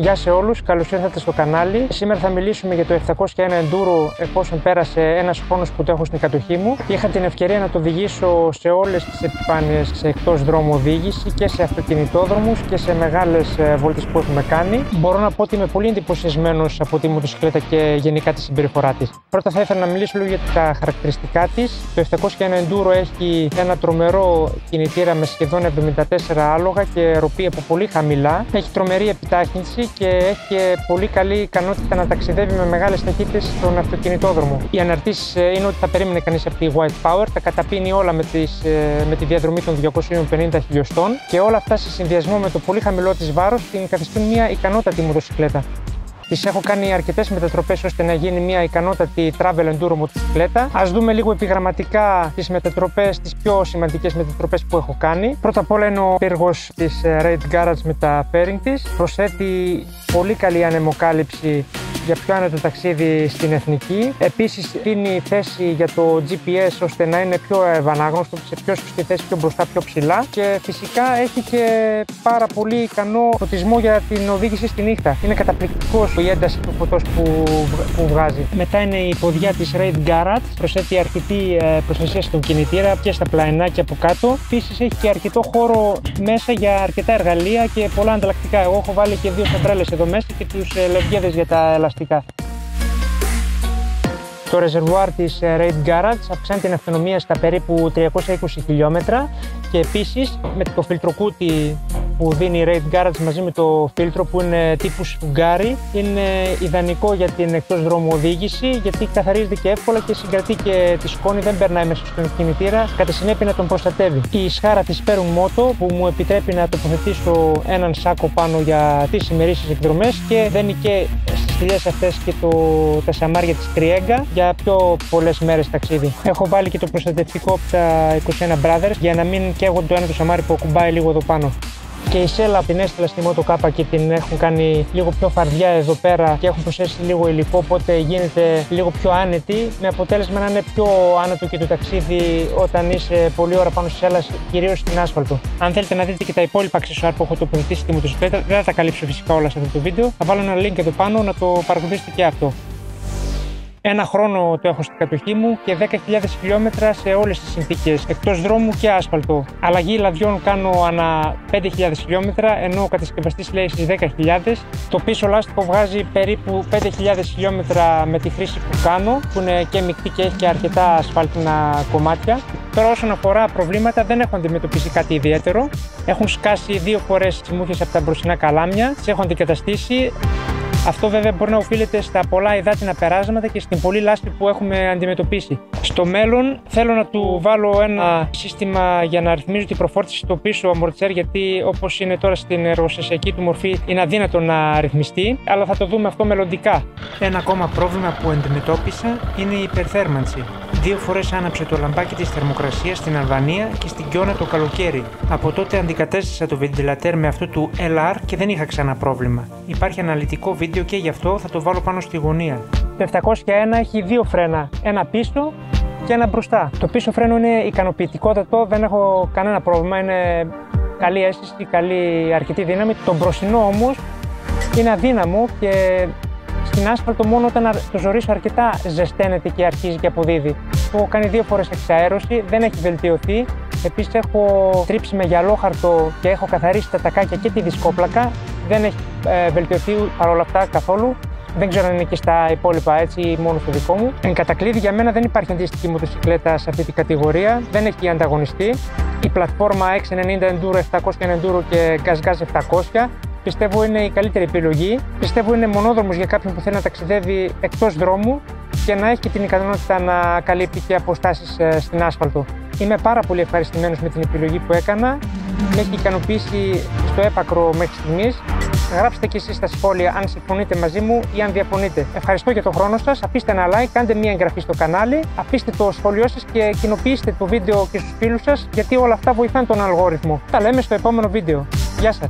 Γεια σε όλους, καλώς ήρθατε στο κανάλι. Σήμερα θα μιλήσουμε για το 701 Enduro, εφόσον πέρασε ένας χρόνος που το έχω στην κατοχή μου. Είχα την ευκαιρία να το οδηγήσω σε όλες τις επιφάνειες, σε εκτός δρόμου οδήγηση και σε αυτοκινητόδρομους και σε μεγάλες βόλτες που έχουμε κάνει. Μπορώ να πω ότι είμαι πολύ εντυπωσιασμένος από τη μοτοσυκλέτα και γενικά τη συμπεριφορά της. Πρώτα θα ήθελα να μιλήσω λίγο για τα χαρακτηριστικά της. Το 701 Enduro έχει ένα τρομερό κινητήρα με σχεδόν 74 άλογα και ροπή από πολύ χαμηλά. Έχει τρομερή επιτάχυνση και έχει και πολύ καλή ικανότητα να ταξιδεύει με μεγάλες ταχύτητες στον αυτοκινητόδρομο. Οι αναρτήσεις είναι ότι θα περίμενε κανείς από τη White Power, τα καταπίνει όλα με τη διαδρομή των 250 χιλιοστών και όλα αυτά σε συνδυασμό με το πολύ χαμηλό της βάρος την καθιστούν μια ικανότατη μοτοσυκλέτα. Της έχω κάνει αρκετές μετατροπές ώστε να γίνει μια ικανότατη travel enduro μοτοσυκλέτα. Ας δούμε λίγο επιγραμματικά τις μετατροπές, τις πιο σημαντικές μετατροπές που έχω κάνει. Πρώτα απ' όλα είναι ο πύργος της Rade Garage με τα fairing της. Προσθέτει πολύ καλή ανεμοκάλυψη για πιο άνετο ταξίδι στην εθνική. Επίσης δίνει θέση για το GPS ώστε να είναι πιο ευανάγνωστο, σε πιο σωστή θέση, πιο μπροστά, πιο ψηλά. Και φυσικά έχει και πάρα πολύ ικανό φωτισμό για την οδήγηση στη νύχτα. Είναι καταπληκτικός η ένταση του φωτός που βγάζει. Μετά είναι η ποδιά της Rade Garage. Προσθέτει αρκετή προστασία στον κινητήρα και στα πλαϊνάκια από κάτω. Επίσης έχει και αρκετό χώρο μέσα για αρκετά εργαλεία και πολλά ανταλλακτικά. Εγώ έχω βάλει και δύο σαντρέλες εδώ μέσα και τους λευγέδες για τα ελαστικά. Το ρεζερβουάρ της Rade Garage αυξάνει την αυτονομία στα περίπου 320 χιλιόμετρα και επίσης με το φιλτροκούτι που δίνει η Rade Garage μαζί με το φίλτρο που είναι τύπου σφουγγάρι είναι ιδανικό για την εκτός δρόμου οδήγηση γιατί καθαρίζεται και εύκολα και συγκρατεί και τη σκόνη, δεν περνάει μέσα στον κινητήρα, κατά συνέπεια να τον προστατεύει. Η σχάρα της Σπέρουν Moto που μου επιτρέπει να τοποθετήσω έναν σάκο πάνω για τις ημερήσεις εκδρομές και δένει και τις αυτές και τα σαμάρια της Κριέγκα για πιο πολλές μέρες ταξίδι. Έχω βάλει και το προστατευτικό από τα 21 Brothers για να μην καίγονται το ένα το σαμάρι που κουμπάει λίγο εδώ πάνω. Και η σέλα την έστειλα στη Moto Κάπα και την έχουν κάνει λίγο πιο φαρδιά εδώ πέρα και έχουν προσθέσει λίγο υλικό, οπότε γίνεται λίγο πιο άνετη με αποτέλεσμα να είναι πιο άνετο και το ταξίδι όταν είσαι πολλή ώρα πάνω στη σέλα, κυρίως στην άσφαλτο. Αν θέλετε να δείτε και τα υπόλοιπα αξεσουάρ που έχω τοποθετήσει στη μοτοσυκλέτα, δεν θα τα καλύψω φυσικά όλα σε αυτό το βίντεο. Θα βάλω ένα link εδώ πάνω να το παρακολουθήσετε και αυτό. Ένα χρόνο το έχω στην κατοχή μου και 10.000 χιλιόμετρα σε όλες τις συνθήκες, εκτός δρόμου και άσφαλτο. Αλλαγή λαδιών κάνω ανά 5.000 χιλιόμετρα, ενώ ο κατασκευαστής λέει στις 10.000. Το πίσω λάστιχο βγάζει περίπου 5.000 χιλιόμετρα με τη χρήση που κάνω, που είναι και μεικτή και έχει και αρκετά ασφάλτινα κομμάτια. Τώρα όσον αφορά προβλήματα δεν έχω αντιμετωπίσει κάτι ιδιαίτερο. Έχουν σκάσει δύο φορές τσιμούχες από τα μπροστινά καλάμια, τις έχω αντικαταστήσει. Αυτό βέβαια μπορεί να οφείλεται στα πολλά υδάτινα περάσματα και στην πολλή λάσπη που έχουμε αντιμετωπίσει. Στο μέλλον θέλω να του βάλω ένα σύστημα για να ρυθμίζω την προφόρτιση στο πίσω αμορτσέρ, γιατί όπως είναι τώρα στην εργοστασιακή του μορφή είναι αδύνατο να ρυθμιστεί, αλλά θα το δούμε αυτό μελλοντικά. Ένα ακόμα πρόβλημα που αντιμετώπισα είναι η υπερθέρμανση. Δύο φορές άναψε το λαμπάκι της θερμοκρασίας στην Αλβανία και στην Κιώνα το καλοκαίρι. Από τότε αντικατέστησα το βεντιλατέρ με αυτό του LR και δεν είχα ξανά πρόβλημα. Υπάρχει αναλυτικό βίντεο και γι' αυτό θα το βάλω πάνω στη γωνία. Το 701 έχει δύο φρένα, ένα πίσω και ένα μπροστά. Το πίσω φρένο είναι ικανοποιητικότατο, δεν έχω κανένα πρόβλημα, είναι καλή αίσθηση, καλή αρκετή δύναμη. Το μπροστινό όμως είναι αδύναμο και στην άσφαλτο μόνο όταν το ζωρίσω αρκετά ζεσταίνεται και αρχίζει και αποδίδει. Έχω κάνει δύο φορές εξαέρωση, δεν έχει βελτιωθεί. Επίσης έχω τρίψει με γυαλόχαρτο και έχω καθαρίσει τα τακάκια και τη δισκόπλακα. Δεν έχει βελτιωθεί παρόλα αυτά καθόλου. Δεν ξέρω αν είναι και στα υπόλοιπα έτσι, μόνο στο δικό μου. Εν κατακλείδη, για μένα δεν υπάρχει αντίστοιχη μοτοσυκλέτα σε αυτή την κατηγορία. Δεν έχει ανταγωνιστεί. Η πλατφόρμα 690 Enduro, 700 Enduro και Gas Gas 700. Πιστεύω είναι η καλύτερη επιλογή. Πιστεύω είναι μονόδρομος για κάποιον που θέλει να ταξιδεύει εκτός δρόμου και να έχει και την ικανότητα να καλύπτει και αποστάσεις στην άσφαλτο. Είμαι πάρα πολύ ευχαριστημένος με την επιλογή που έκανα. Με έχει ικανοποιήσει στο έπακρο μέχρι στιγμής. Γράψτε και εσείς στα σχόλια αν συμφωνείτε μαζί μου ή αν διαφωνείτε. Ευχαριστώ για τον χρόνο σας. Αφήστε ένα like, κάντε μια εγγραφή στο κανάλι, αφήστε το σχόλιο σας και κοινοποιήστε το βίντεο και στους φίλους σας, γιατί όλα αυτά βοηθάνε τον αλγόριθμο. Τα λέμε στο επόμενο βίντεο. Γεια σας.